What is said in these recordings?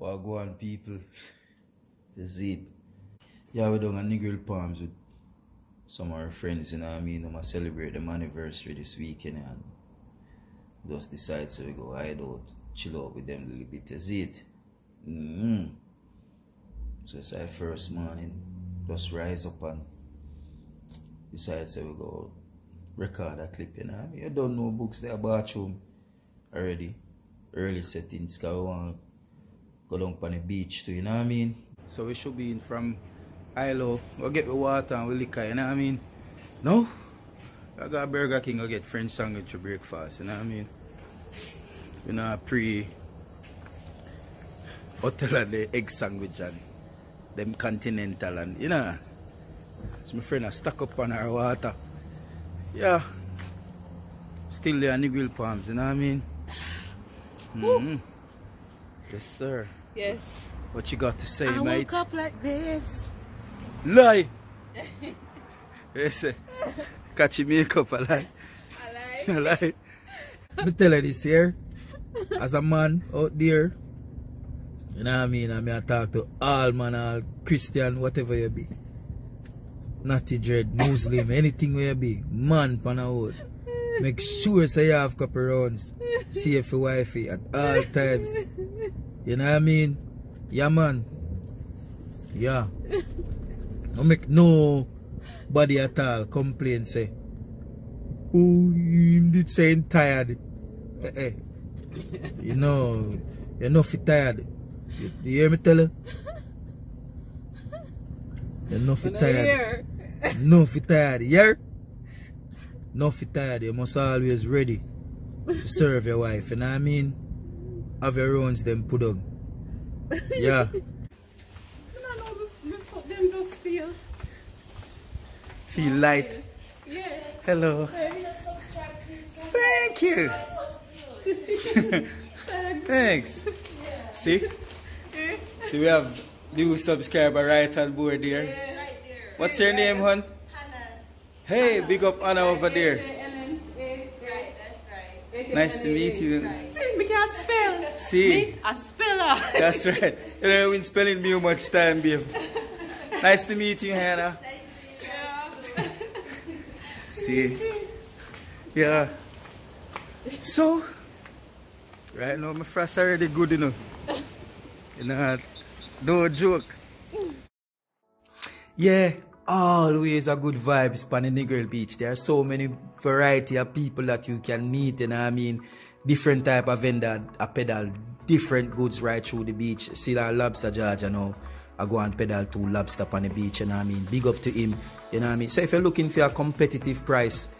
Wagwan people, this is it. Yeah, we're doing a Negril Palms with some of our friends, you know what I mean? I'm gonna celebrate them anniversary this weekend and just decide so we go hide out, chill out with them a little bit, that's it. So it's our first morning, just rise up and decide so we go record a clip, you know what I mean? You don't know books, they're bathroom already, early settings, because we want to go down on the beach too, you know what I mean? So we should be in from Ilo, we'll get the water and we'll liquor, you know what I mean? No? I got Burger King, I'll get French sandwich for breakfast, you know what I mean? You know, pre-hotel and the egg sandwich and them continental and, you know. So my friend has stuck up on her water. Yeah. Still there, Negril Palms, you know what I mean? Mm-hmm. Yes, sir. Yes. What you got to say, mate? I woke up like this. Lie! Yes, catch your makeup, I lie. Let me tell you this here. As a man out there, you know what I mean? I mean, I talk to all man, all Christian, whatever you be. Natty dread, Muslim, anything where you be. Man, panawood. Make sure say you have couple rounds. See if your wifey at all times. You know what I mean? Yeah, man. Yeah. Don't make nobody at all complain, say, oh, you did say tired. Eh, eh. You know, you're not tired. You hear me tell you? You're not tired. No fit tired. Yeah? Not fit tired. You must always ready to serve your wife. You know what I mean? Have your rounds, them put on. Yeah. I know how them just feel. Feel light. Yeah. Hello. Thank you. Thanks. Yeah. See? Yeah. See, we have new subscriber right on board there. Yeah, right there. What's your name, hon? Hannah. Hey, Hannah. Big up Anna over there. Right, that's right. Nice to meet you. Spell. See, a speller. That's right. You know, we spelling me much time, babe. Nice to meet you, Hannah. Nice to meet you. See, yeah. So, right now my fries already good, you know. You know, no joke. Yeah, always a good vibes on the Negril Beach. There are so many variety of people that you can meet, you know what I mean? Different type of vendor a pedal different goods right through the beach. See that lobster judge, you know, I go and pedal to lobster on the beach, you know what I mean? Big up to him, you know what I mean? So if you're looking for a competitive price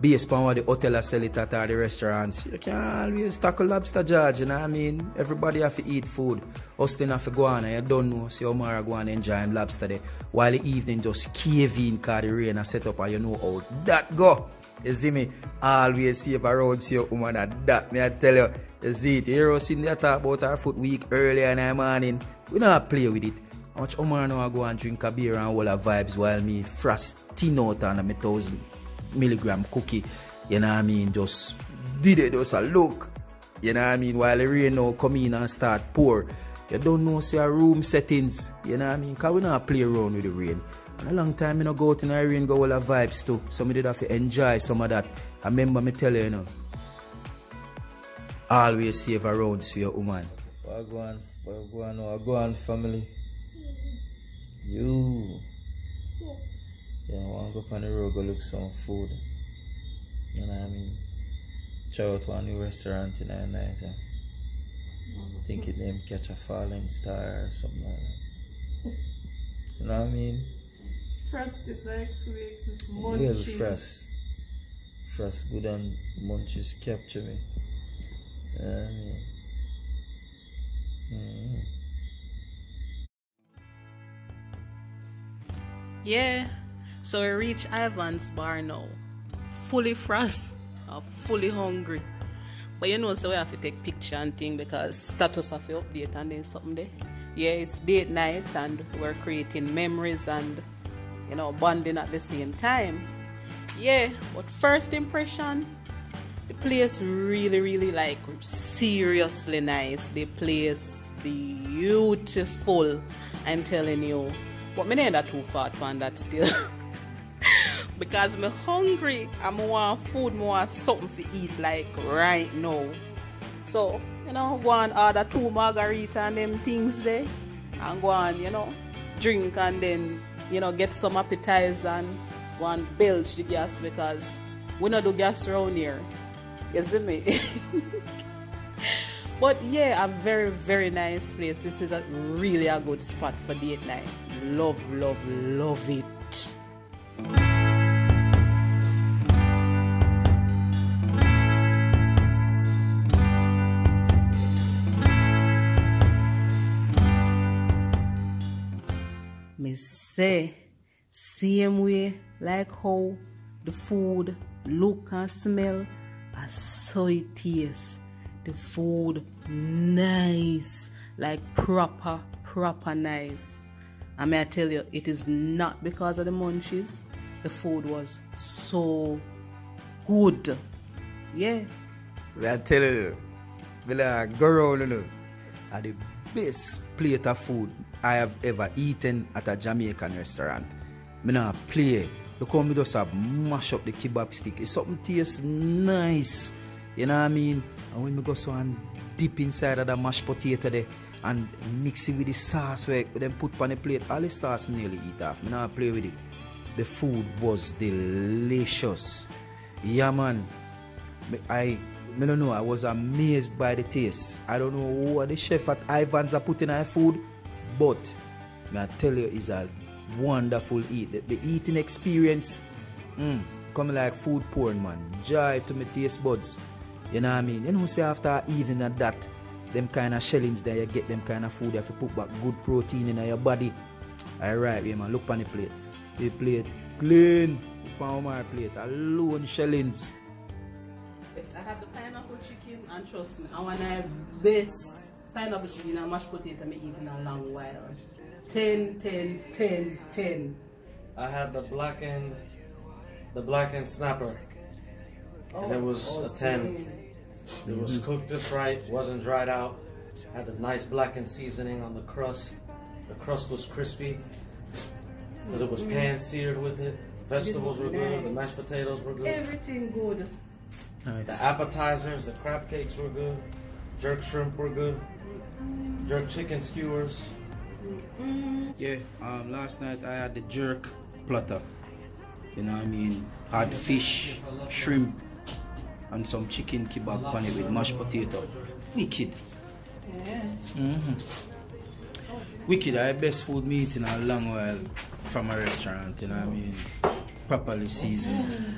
based on what the hotel sell it at or the restaurants, you can always tackle lobster judge, you know what I mean? Everybody have to eat food. Austin have to go on, and you don't know, see Omar go and enjoy him lobster there. While the evening just cave in because the rain and set up and you know how that go. You see me? Always see around see your woman at that. Me I tell you, you see it. You know, Cindy talk about her foot week earlier in the morning. We don't play with it. How much Omar now go and drink a beer and all her vibes while me frosting out on my 1000 milligram cookie. You know what I mean? Just did it, just a look. You know what I mean? While the rain now come in and start pour. You don't know, see our room settings. You know what I mean? Because we don't play around with the rain. And a long time you know, go out in the rain, go all the vibes too. So I did have to enjoy some of that. I remember me tell you, you know, always save a rounds for your woman. Wagwan family. You. Yeah, I want to go up on the road, go look some food. You know what I mean? Try out one new restaurant in the night. I think it named Catcha Falling Star or something like that. You know what I mean? Frosted like flakes with munchies. Well, frost good and munchies capture me. You know what I mean? Yeah, so we reach Ivan's Bar now. Fully frost, fully hungry. But you know, so we have to take picture and thing because status have to update and then something there. yeah, it's date night and we're creating memories and, you know, bonding at the same time. Yeah, but first impression, the place really like seriously nice. The place beautiful, I'm telling you. But me neither too fat on that still. Because me hungry and me want food, me want something to eat like right now. So, you know, go and order 2 margarita and them things there and go and, you know, drink and then, you know, get some appetizer and go and belch the gas, because we don't do gas around here. You see me? But yeah, a very nice place. This is a really a good spot for date night. Love it. Me say, same way like how the food look and smell, but so it tastes. The food nice, like proper nice. And may I tell you, it is not because of the munchies. The food was so good. Yeah. May I tell you, I go around, you know, and the best plate of food I have ever eaten at a Jamaican restaurant. I don't play. Look how I just mash up the kebab stick. It's something tastes nice. You know what I mean? And when we go so and dip inside of the mashed potato there and mix it with the sauce where we then put on the plate, all the sauce we nearly eat off. We don't play with it. The food was delicious. Yeah, man. I don't know. I was amazed by the taste. I don't know what the chef at Ivan's are putting in our food, but I tell you, it's a wonderful eat. The eating experience, coming like food porn, man. Joy to my taste buds. You know what I mean? You know, say after evening at that, them kind of shellings there, you get them kind of food. You have to put back good protein in your body. Alright, yeah, man. Look on the plate. The plate clean. Look on my plate. Alone shellings. Yes, I had the pineapple chicken, and trust me, I want my best pineapple chicken and mashed potato I'm eating in a long while. 10. I had the blackened snapper. And it was a 10. It was cooked just right, wasn't dried out. Had the nice blackened seasoning on the crust. The crust was crispy because it was pan seared with it. Vegetables were good. The mashed potatoes were good. Everything good. Nice. The appetizers, the crab cakes were good. Jerk shrimp were good. Jerk chicken skewers. Yeah, last night I had the jerk platter. You know what I mean? I had fish, shrimp, and some chicken kebab pani with mashed potato. Wicked. Wicked, I had best food me eating a long while from a restaurant, you know what I mean? Properly seasoned.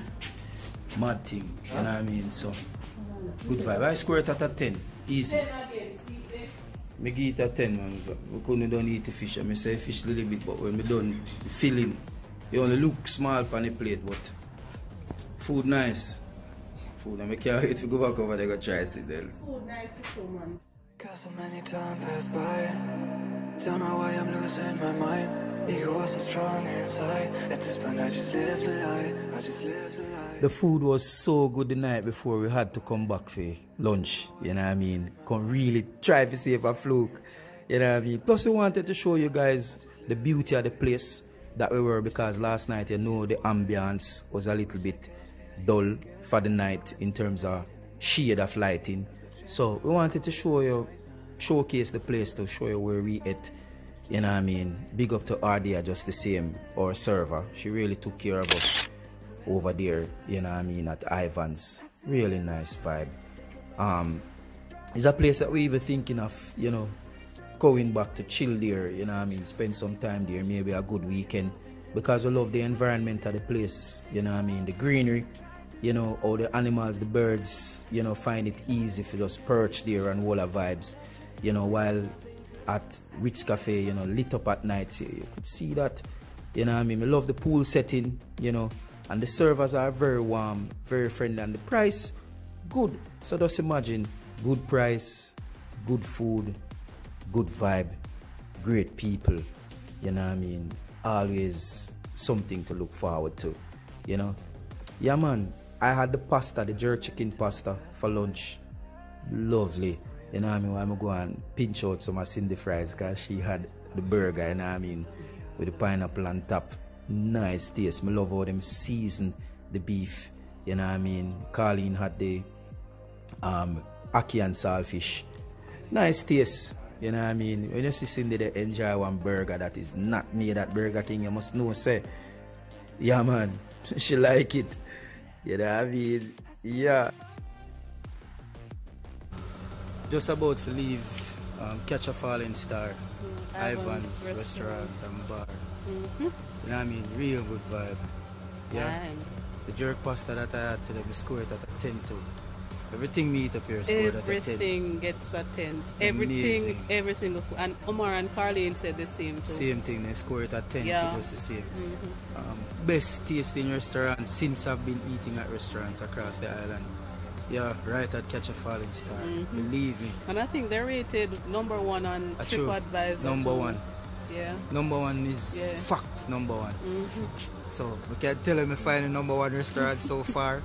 Mad thing, you know what I mean? So, good vibe. I square it at a 10. Easy. I give it a 10, man. We couldn't don't eat the fish. I may say fish a little bit, but when we done the filling, it only look small on the plate, but food nice. Food, and I can't wait to go back over there and try something else. Food nice, so man. Cause so many time passed by. Don't know why I'm losing my mind. Ego was so strong inside. At this point, I just lived a lie. I just lived a lie. The food was so good the night before we had to come back for lunch, you know what I mean? Come really try to save a fluke, you know what I mean? Plus, we wanted to show you guys the beauty of the place that we were, because last night, you know, the ambience was a little bit dull for the night in terms of shade of lighting. So we wanted to show you, showcase the place, to show you where we ate, you know what I mean? Big up to Ardia just the same, our server. She really took care of us over there, you know what I mean, at Ivan's. Really nice vibe. It's a place that we even thinking of, you know, going back to chill there, you know what I mean, spend some time there, maybe a good weekend, because we love the environment of the place, you know what I mean, the greenery, you know, all the animals, the birds, you know, find it easy to just perch there and all our vibes, you know, while at Ritz Cafe, you know, lit up at night, so you could see that, you know what I mean, we love the pool setting, you know, and the servers are very warm, very friendly, and the price, good. So just imagine, good price, good food, good vibe, great people, you know what I mean? Always something to look forward to, you know? Yeah, man, I had the pasta, the jerk chicken pasta for lunch. Lovely, you know what I mean? I'm going to pinch out some of Cindy fries because she had the burger, you know what I mean? With the pineapple on top. Nice taste. I love how them season the beef, you know what I mean? Carleen had the ackee and saltfish. Nice taste, you know what I mean? When you see Cindy, they enjoy one burger that is not made at Burger King, you must know, say. Yeah, man, she like it, you know what I mean? Yeah. Just about to leave Catcha Falling Star, Ivan's restaurant and bar. You know what I mean? Real good vibe. Yeah. Fine. The jerk pasta that I had today, we scored at a 10 too. Everything we eat up here scored at a 10. Everything gets a 10. Everything, every single food. And Omar and Carleen said the same too. Same thing, they scored at 10. Yeah. It was the same. Best tasting restaurant since I've been eating at restaurants across the island. Yeah, right at Catcha Falling Star. Believe me. And I think they're rated #1 on TripAdvisor. #1. Yeah. #1 is fact #1. So we can tell them we find the #1 restaurant so far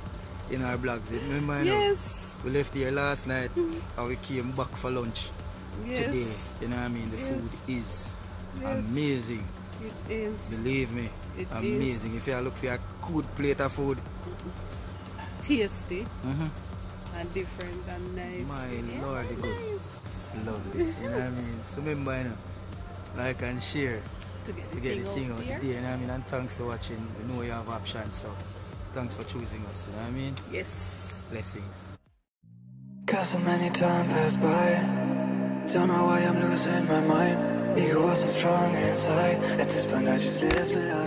in our blogs. Remember, yes. We left here last night and we came back for lunch today. You know what I mean? The food is amazing. It is. Believe me. It amazing. If you look for a good plate of food. Tasty and different and nice. My lord, it goes lovely. You know what I mean? So remember, you know, like and share to get the thing out there. You know what I mean? And thanks for watching. We know you have options, so thanks for choosing us. You know what I mean? Yes. Blessings. Cause so many time passed by, don't know why I'm losing my mind. Ego wasn't strong inside. At this point I just lived life.